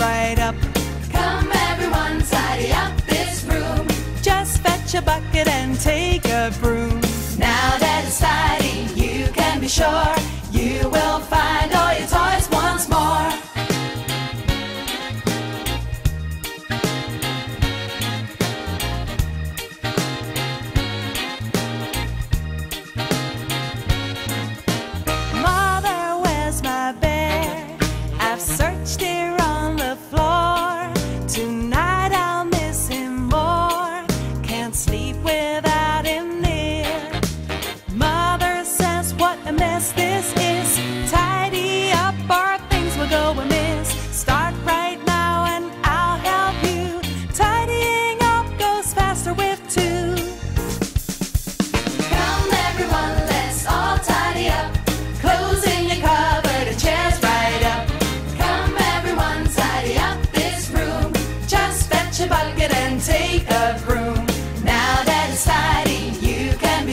right up. Come everyone, tidy up this room. Just fetch a bucket and take a broom. Now that it's tidy, you can be sure you will find all your toys once more.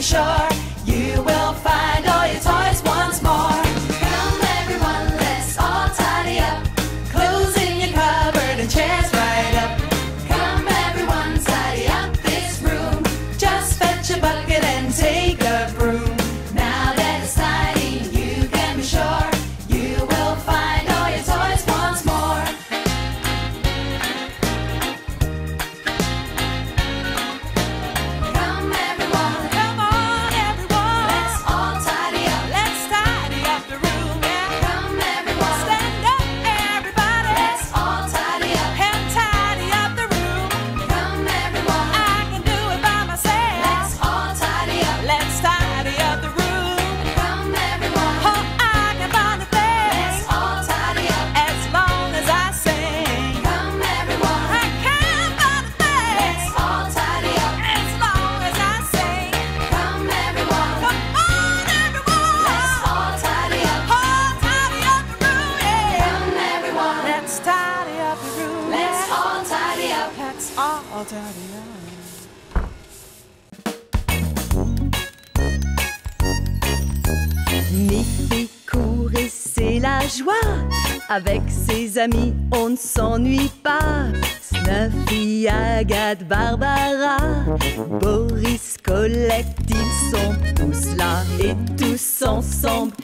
Sure, you will find all your toys once more. Come everyone, let's all tidy up. Clothes in your cupboard and chairs right up. Come everyone, tidy up this room. Just fetch a bucket and take a broom. Now that it's tidy, you can be sure you will find all your toys once more. Come everyone. I'll tell you. Miffy court et c'est la joie. Avec ses amis, on ne s'ennuie pas. Snuffy, Agathe, Barbara, Boris, Colette, ils sont tous là et tous ensemble.